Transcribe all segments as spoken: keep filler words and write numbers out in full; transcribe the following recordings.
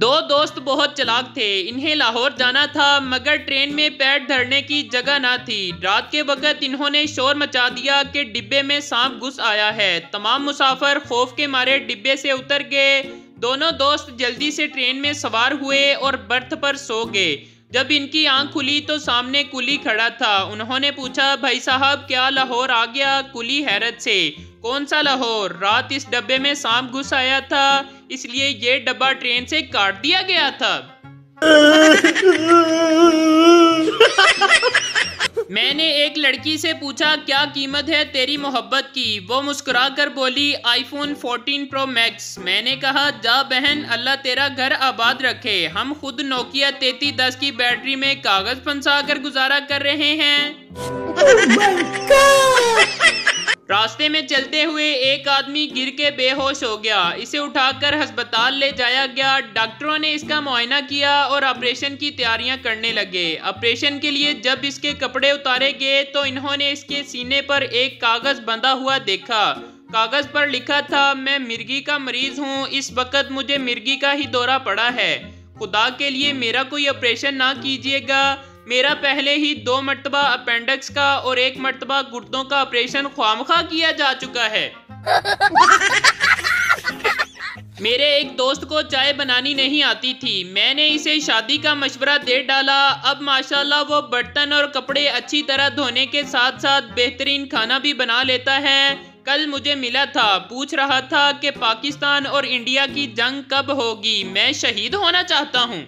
दो दोस्त बहुत चालाक थे। इन्हें लाहौर जाना था मगर ट्रेन में पैर धरने की जगह ना थी। रात के वक्त इन्होंने शोर मचा दिया कि डिब्बे में सांप घुस आया है। तमाम मुसाफिर खौफ के मारे डिब्बे से उतर गए। दोनों दोस्त जल्दी से ट्रेन में सवार हुए और बर्थ पर सो गए। जब इनकी आंख खुली तो सामने कुली खड़ा था। उन्होंने पूछा, भाई साहब क्या लाहौर आ गया? कुली हैरत से, कौन सा लाहौर? रात इस डब्बे में सांप घुस आया था, इसलिए ये डब्बा ट्रेन से काट दिया गया था। मैंने एक लड़की से पूछा, क्या कीमत है तेरी मोहब्बत की? वो मुस्कुरा कर बोली, आईफोन चौदह प्रो मैक्स। मैंने कहा, जा बहन, अल्लाह तेरा घर आबाद रखे। हम खुद नोकिया तैंतीस दस की बैटरी में कागज फंसा कर गुजारा कर रहे हैं। oh रास्ते में चलते हुए एक आदमी गिर के बेहोश हो गया। इसे उठाकर अस्पताल ले जाया गया। डॉक्टरों ने इसका मुआयना किया और ऑपरेशन की तैयारियां करने लगे। ऑपरेशन के लिए जब इसके कपड़े उतारे गए तो इन्होंने इसके सीने पर एक कागज बंधा हुआ देखा। कागज पर लिखा था, मैं मिर्गी का मरीज हूँ, इस वक्त मुझे मिर्गी का ही दौरा पड़ा है, खुदा के लिए मेरा कोई ऑपरेशन ना कीजिएगा। मेरा पहले ही दो मरतबा अपेंडिक्स का और एक मरतबा गुर्दों का ऑपरेशन ख्वामखा किया जा चुका है। मेरे एक दोस्त को चाय बनानी नहीं आती थी। मैंने इसे शादी का मशवरा दे डाला। अब माशाल्लाह वो बर्तन और कपड़े अच्छी तरह धोने के साथ साथ बेहतरीन खाना भी बना लेता है। कल मुझे मिला था, पूछ रहा था कि पाकिस्तान और इंडिया की जंग कब होगी, मैं शहीद होना चाहता हूँ।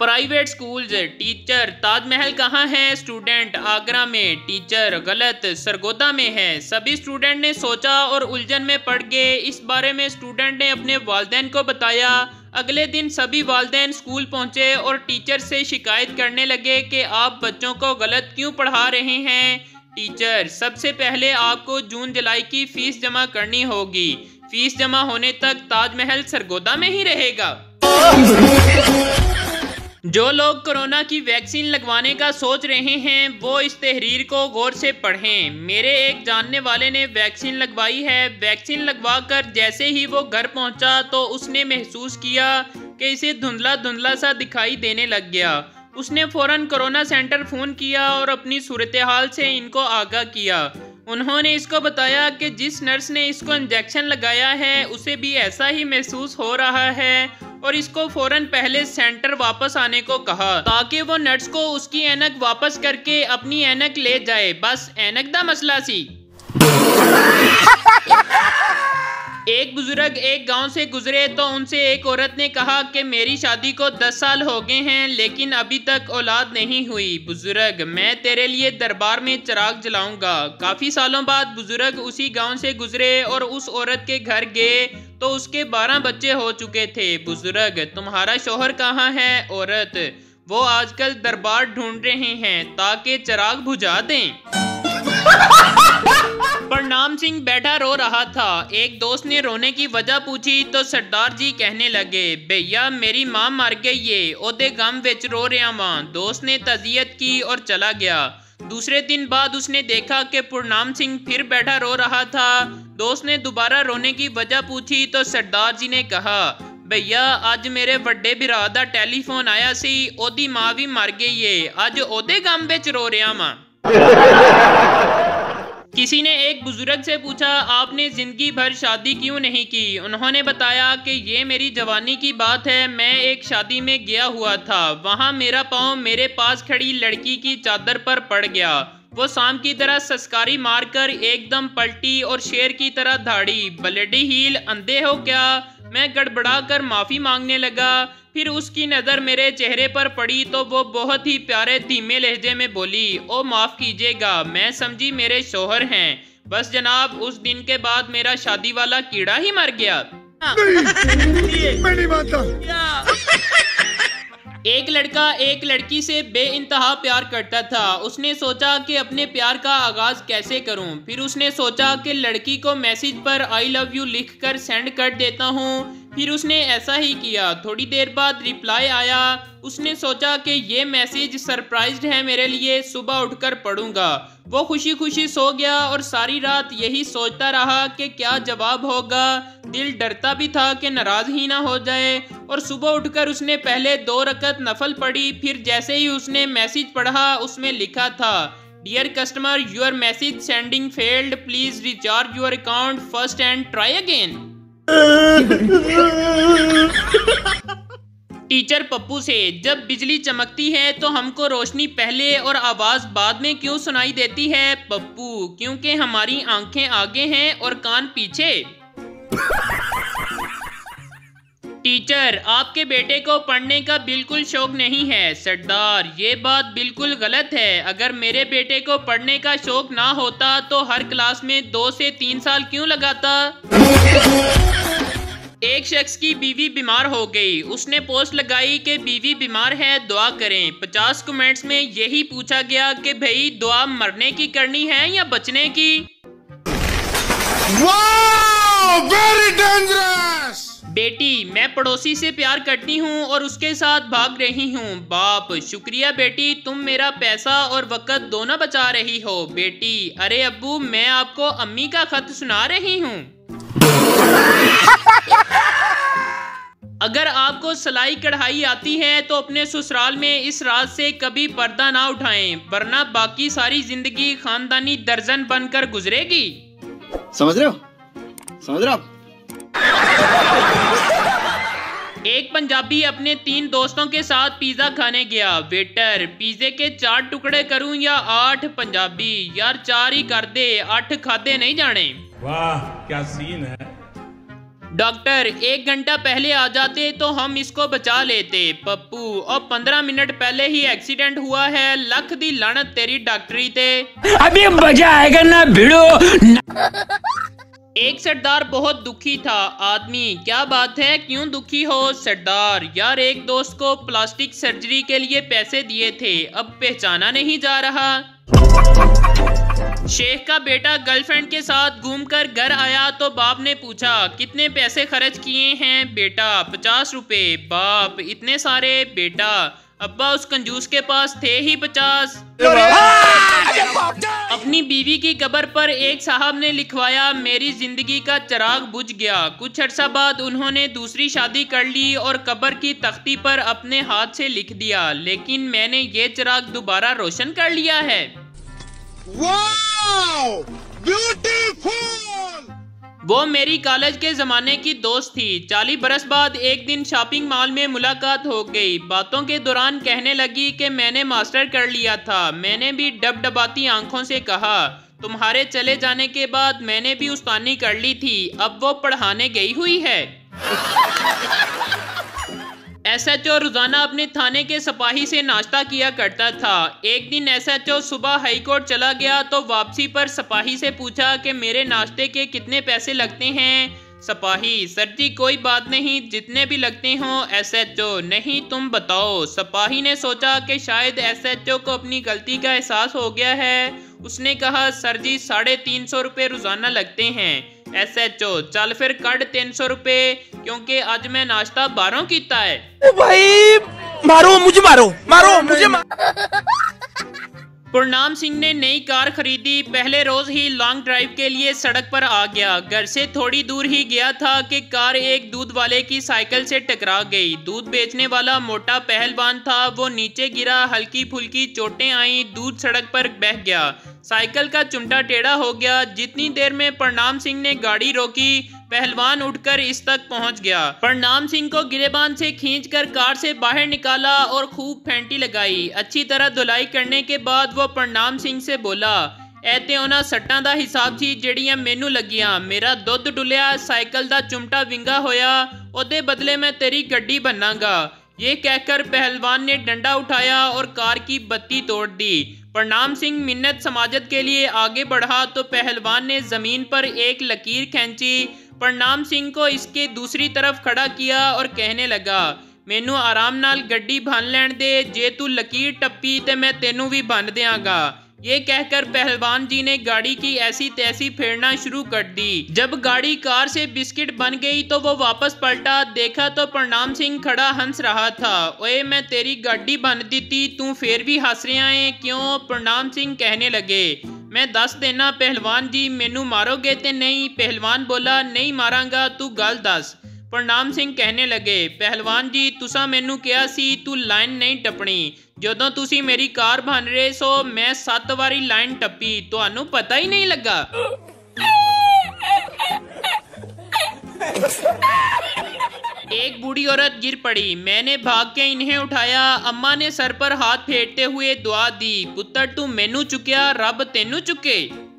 प्राइवेट स्कूल्स, टीचर ताजमहल कहाँ है? स्टूडेंट आगरा में। टीचर गलत, सरगोदा में है। सभी स्टूडेंट ने सोचा और उलझन में पड़ गए। इस बारे में स्टूडेंट ने अपने वालिदैन को बताया। अगले दिन सभी वालिदैन स्कूल पहुँचे और टीचर से शिकायत करने लगे कि आप बच्चों को गलत क्यों पढ़ा रहे हैं। टीचर, सबसे पहले आपको जून जुलाई की फीस जमा करनी होगी। फीस जमा होने तक ताजमहल सरगोदा में ही रहेगा। जो लोग कोरोना की वैक्सीन लगवाने का सोच रहे हैं वो इस तहरीर को गौर से पढ़ें। मेरे एक जानने वाले ने वैक्सीन लगवाई है। वैक्सीन लगवाकर जैसे ही वो घर पहुंचा तो उसने महसूस किया कि इसे धुंधला धुंधला सा दिखाई देने लग गया। उसने फौरन कोरोना सेंटर फ़ोन किया और अपनी सूरत हाल से इनको आगाह किया। उन्होंने इसको बताया कि जिस नर्स ने इसको इंजेक्शन लगाया है उसे भी ऐसा ही महसूस हो रहा है और इसको फौरन पहले सेंटर वापस आने को कहा ताकि वो नर्स को उसकी ऐनक वापस करके अपनी ऐनक ले जाए। बस ऐनक दा मसला सी। एक बुजुर्ग एक गांव से गुजरे तो उनसे एक औरत ने कहा कि मेरी शादी को दस साल हो गए हैं लेकिन अभी तक औलाद नहीं हुई। बुजुर्ग, मैं तेरे लिए दरबार में चिराग जलाऊंगा। काफ़ी सालों बाद बुजुर्ग उसी गांव से गुजरे और उस औरत के घर गए तो उसके बारह बच्चे हो चुके थे। बुजुर्ग, तुम्हारा शौहर कहाँ है? औरत, वो आजकल दरबार ढूंढ रहे हैं ताकि चिराग बुझा दें। प्रणाम सिंह बैठा रो रहा था। एक दोस्त ने रोने की वजह पूछी तो सरदार जी कहने लगे, भैया मेरी माँ मर गई है, ओदे गम विच रो रहा वां। दोस्त ने तज़ियत की और चला गया। दूसरे दिन बाद उसने देखा कि प्रणाम सिंह फिर बैठा रो रहा था। दोस्त ने दोबारा रोने की वजह पूछी तो सरदार जी ने कहा, भैया अज मेरे वड्डे भरा दा टेलीफोन आया सी, ओदी माँ भी मर गई है, अज ओदे गम विच रो रहा वां। किसी ने एक बुजुर्ग से पूछा, आपने ज़िंदगी भर शादी क्यों नहीं की? उन्होंने बताया कि ये मेरी जवानी की बात है। मैं एक शादी में गया हुआ था, वहाँ मेरा पाँव मेरे पास खड़ी लड़की की चादर पर पड़ गया। वो शाम की तरह सस्कारी मारकर एकदम पलटी और शेर की तरह धाड़ी। ब्लडी हील, अंधे हो क्या? मैं गड़बड़ा कर माफ़ी मांगने लगा। फिर उसकी नज़र मेरे चेहरे पर पड़ी तो वो बहुत ही प्यारे धीमे लहजे में बोली, ओ माफ़ कीजिएगा, मैं समझी मेरे शोहर हैं। बस जनाब, उस दिन के बाद मेरा शादी वाला कीड़ा ही मर गया। मैं नहीं मानता। एक लड़का एक लड़की से बेइंतहा प्यार करता था। उसने सोचा कि अपने प्यार का आगाज़ कैसे करूं। फिर उसने सोचा कि लड़की को मैसेज पर आई लव यू लिख कर सेंड कर देता हूँ। फिर उसने ऐसा ही किया। थोड़ी देर बाद रिप्लाई आया। उसने सोचा कि ये मैसेज सरप्राइज्ड है मेरे लिए, सुबह उठकर पढ़ूंगा। वो खुशी खुशी सो गया और सारी रात यही सोचता रहा कि क्या जवाब होगा। दिल डरता भी था कि नाराज ही ना हो जाए। और सुबह उठकर उसने पहले दो रकत नफल पढ़ी। फिर जैसे ही उसने मैसेज पढ़ा, उसमें लिखा था, dear customer, your message sending failed, please recharge your account first and try again. Teacher Pappu से, जब बिजली चमकती है तो हमको रोशनी पहले और आवाज़ बाद में क्यों सुनाई देती है? पप्पू, क्योंकि हमारी आंखें आगे हैं और कान पीछे। टीचर, आपके बेटे को पढ़ने का बिल्कुल शौक नहीं है। सरदार, ये बात बिल्कुल गलत है। अगर मेरे बेटे को पढ़ने का शौक ना होता तो हर क्लास में दो से तीन साल क्यों लगाता। एक शख्स की बीवी बीमार हो गई। उसने पोस्ट लगाई कि बीवी बीमार है, दुआ करें। पचास कमेंट्स में यही पूछा गया कि भाई दुआ मरने की करनी है या बचने की। Wow, very dangerous. बेटी, मैं पड़ोसी से प्यार करती हूँ और उसके साथ भाग रही हूँ। बाप, शुक्रिया बेटी, तुम मेरा पैसा और वक्त दोनों बचा रही हो। बेटी, अरे अब्बू, मैं आपको अम्मी का खत सुना रही हूँ। अगर आपको सिलाई कढ़ाई आती है तो अपने ससुराल में इस राज से कभी पर्दा ना उठाएं, वरना बाकी सारी जिंदगी खानदानी दर्जन बनकर गुजरेगी। समझ रहे हो? समझ रहे हो? एक पंजाबी अपने तीन दोस्तों के साथ पिज्जा खाने गया। वेटर, पिज्जे के चार टुकड़े करूं या आठ? पंजाबी, यार चार ही कर दे, आठ खाते नहीं जाने। वाह, क्या सीन है। डॉक्टर, एक घंटा पहले आ जाते तो हम इसको बचा लेते। पप्पू, और पंद्रह मिनट पहले ही एक्सीडेंट हुआ है। लख दी लानत तेरी डॉक्टरी ते। अभी मजा आएगा ना भिड़ो। एक सरदार बहुत दुखी था। आदमी, क्या बात है, क्यों दुखी हो? सरदार, यार एक दोस्त को प्लास्टिक सर्जरी के लिए पैसे दिए थे, अब पहचाना नहीं जा रहा। शेख का बेटा गर्लफ्रेंड के साथ घूमकर घर आया तो बाप ने पूछा, कितने पैसे खर्च किए हैं? बेटा, पचास रुपए। बाप, इतने सारे? बेटा, अब्बा उस कंजूस के पास थे ही पचास। अपनी बीवी की कब्र पर एक साहब ने लिखवाया, मेरी जिंदगी का चिराग बुझ गया। कुछ अर्सा बाद उन्होंने दूसरी शादी कर ली और कब्र की तख्ती पर अपने हाथ से लिख दिया, लेकिन मैंने ये चिराग दोबारा रोशन कर लिया है। Wow, beautiful! वो मेरी कॉलेज के जमाने की दोस्त थी। चालीस बरस बाद एक दिन शॉपिंग मॉल में मुलाकात हो गई। बातों के दौरान कहने लगी कि मैंने मास्टर कर लिया था। मैंने भी डबडबाती आंखों से कहा, तुम्हारे चले जाने के बाद मैंने भी उस्तानी कर ली थी, अब वो पढ़ाने गई हुई है। एस एच ओ रोजाना अपने थाने के सिपाही से नाश्ता किया करता था। एक दिन एस एच ओ सुबह हाईकोर्ट चला गया तो वापसी पर सिपाही से पूछा कि मेरे नाश्ते के कितने पैसे लगते हैं? सिपाही, सर जी कोई बात नहीं, जितने भी लगते हों। एस एच ओ, नहीं तुम बताओ। सिपाही ने सोचा कि शायद एस एच ओ को अपनी गलती का एहसास हो गया है। उसने कहा, सर जी साढ़े तीन सौ रुपये रोजाना लगते हैं। एस एच ओ, चल फिर कट तीन सौ रुपए, क्योंकि आज मैं नाश्ता बारों कीता है। भाई मारो मुझे, मारो मारो मुझे। पूर्णाम सिंह ने नई कार खरीदी। पहले रोज ही लॉन्ग ड्राइव के लिए सड़क पर आ गया। घर से थोड़ी दूर ही गया था कि कार एक दूध वाले की साइकिल से टकरा गई। दूध बेचने वाला मोटा पहलवान था। वो नीचे गिरा, हल्की फुल्की चोटें आई, दूध सड़क पर बह गया, साइकिल का चुमटा टेढ़ा हो गया। जितनी देर में प्रणाम सिंह ने गाड़ी रोकी, पहलवान उठकर इस तक पहुंच गया। प्रणाम सिंह को गिरेबान से खींचकर कार से बाहर निकाला और खूब फेंटी लगाई। अच्छी तरह धुलाई करने के बाद वो प्रणाम सिंह से बोला, ऐते उन्हां सट्टां दा हिसाब सी जिहड़ियां मैनू लगियां। मेरा दुध डुलिया, साइकिल दा चुमटा विंगा होया, ओदे बदले मैं तेरी गड्डी बनांगा। ये कहकर पहलवान ने डंडा उठाया और कार की बत्ती तोड़ दी। प्रणाम सिंह मिन्नत समाजत के लिए आगे बढ़ा तो पहलवान ने जमीन पर एक लकीर खींची। प्रणाम सिंह को इसके दूसरी तरफ खड़ा किया और कहने लगा, मैनू आराम नाल गड्डी भन लैण दे, जे तू लकीर टप्पी तो मैं तेनू भी भन देंगा। ये कहकर पहलवान जी ने गाड़ी की ऐसी तैसी फेरना शुरू कर दी। जब गाड़ी कार से बिस्किट बन गई तो वो वापस पलटा, देखा तो प्रणाम सिंह खड़ा हंस रहा था। ओए मैं तेरी गाड़ी बन देती, तू फिर भी हंस रहा है क्यों? प्रणाम सिंह कहने लगे। मैं दस देना पहलवान जी, मेनू मारोगे ते नहीं? पहलवान बोला नहीं मारांगा, तू गल दस। प्रणाम सिंह कहने लगे पहलवान जी तुसा मैनू कहा सी तू लाइन नहीं टपनी, जदों तुसी मेरी कार बन रहे सो मैं सत वारी लाइन टपी, तुहानू पता ही नहीं लगा। एक बूढ़ी औरत गिर पड़ी, मैंने भाग के इन्हें उठाया। अम्मा ने सर पर हाथ फेरते हुए दुआ दी, पुत्र तू मैनू चुकिया रब तेनू चुके।